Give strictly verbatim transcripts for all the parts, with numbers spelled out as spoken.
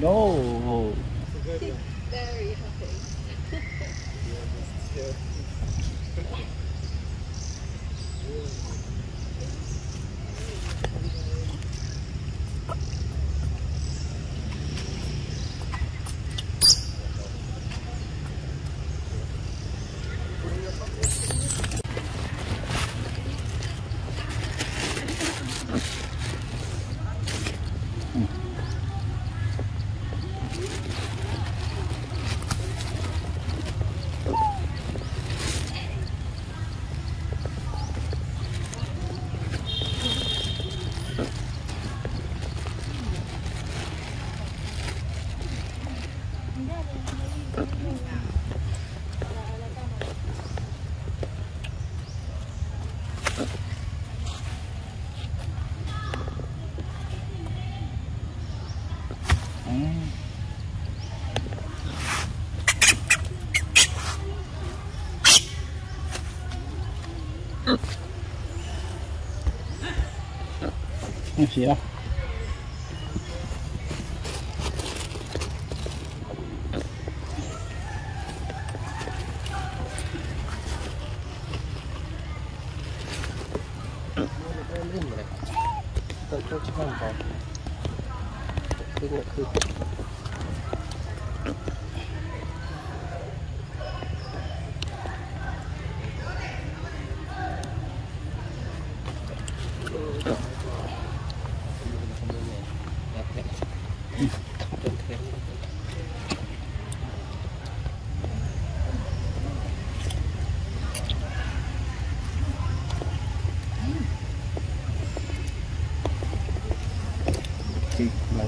No. She's very happy. Yeah.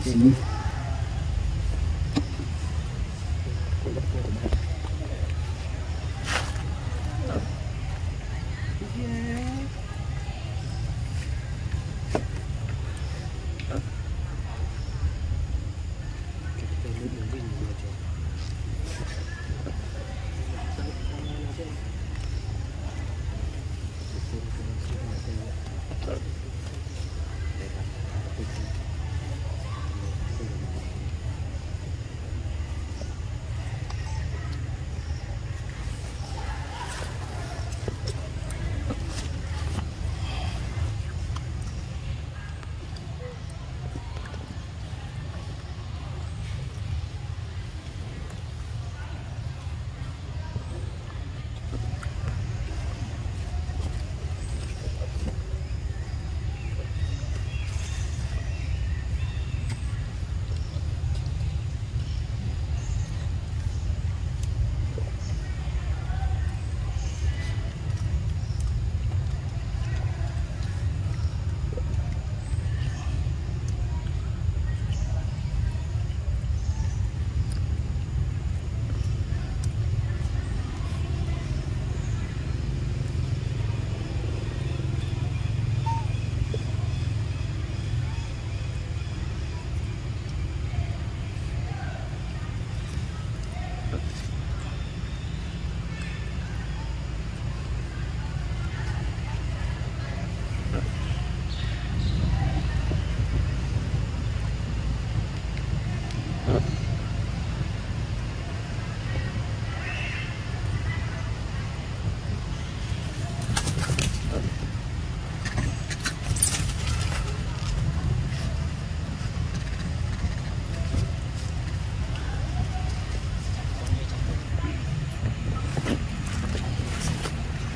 Sini.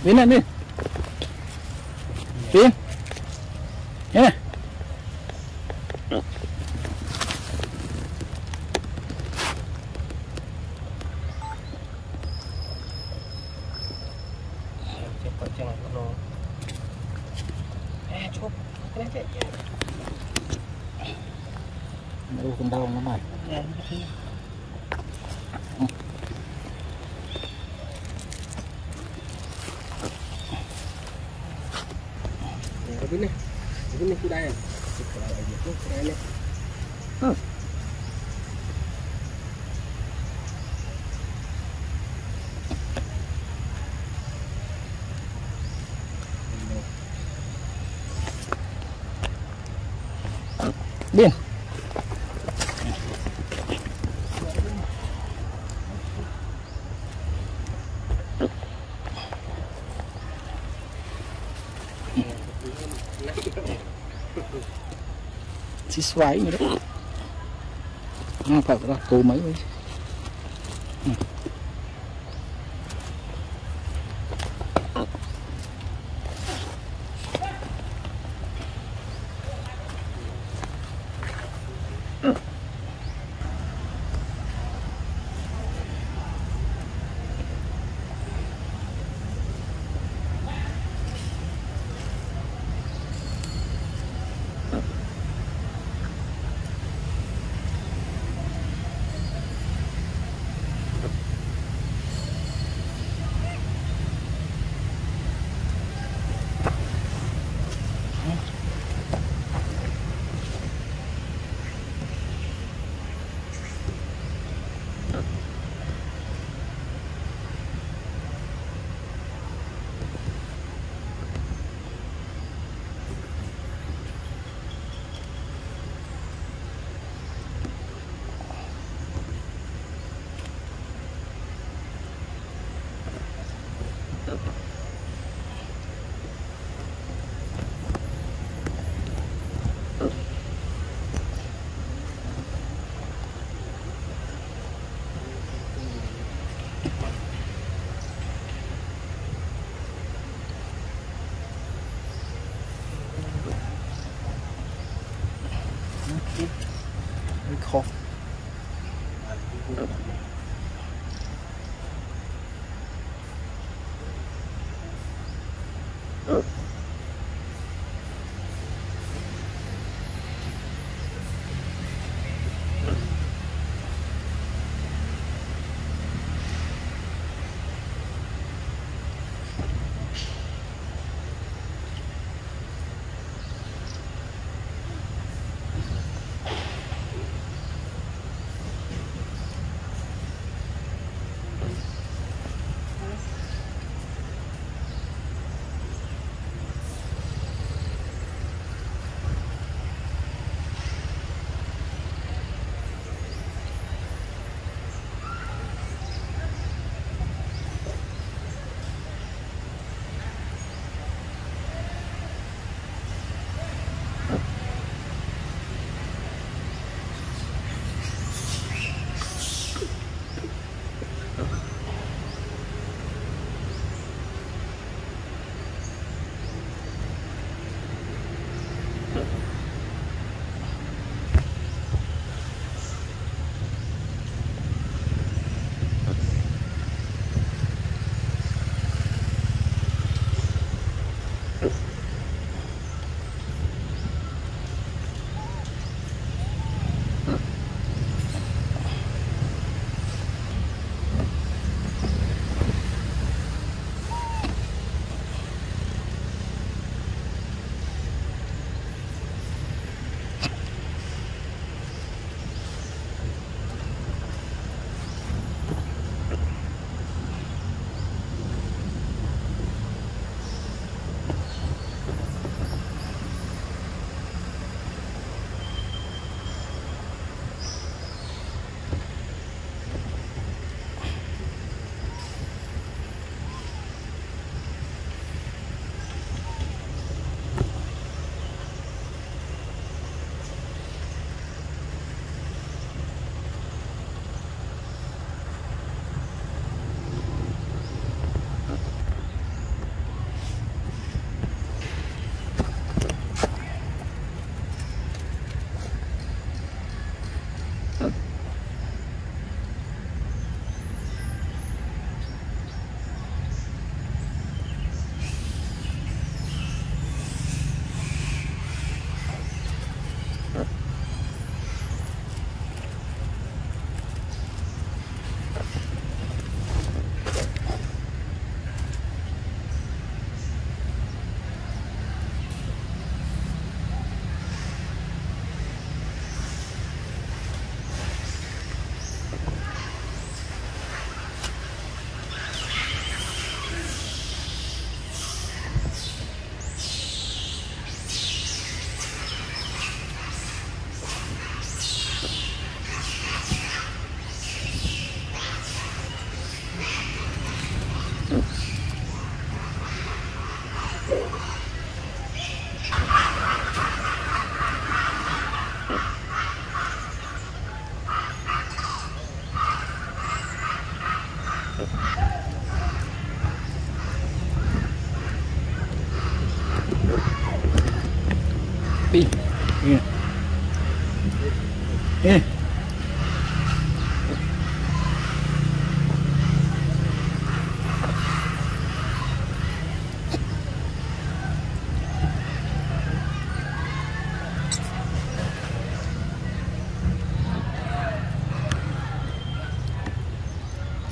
Bên này đi. Đi. Nhé. cũng đông lắm rồi. Ini, ini kudanya. Kudanya. Hmm. Bin. Chị xoáy nữa đấy. Nó phải là cố mấy đấy. Khó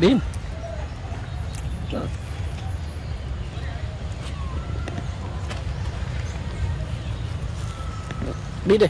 Bin. Đi đi.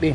Đi.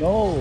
no.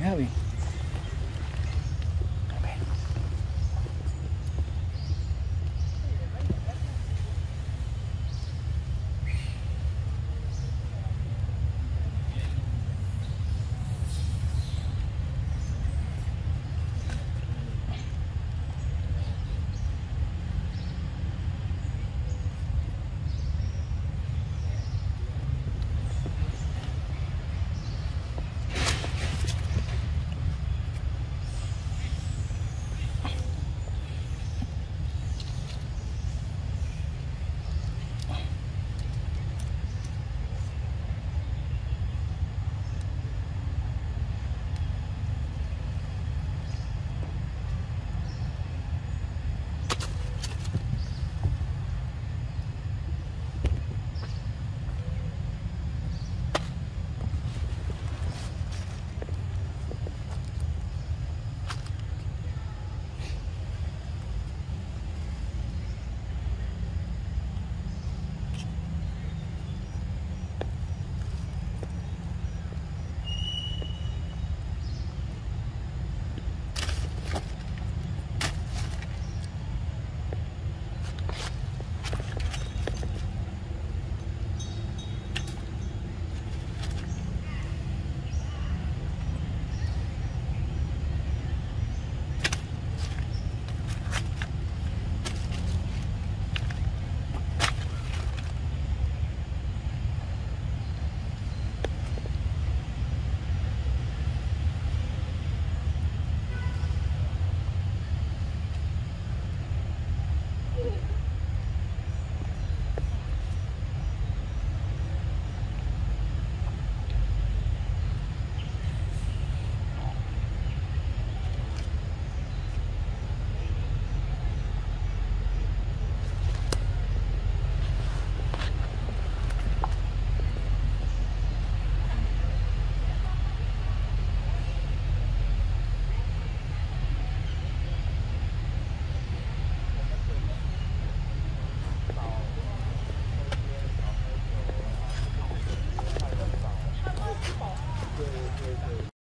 Having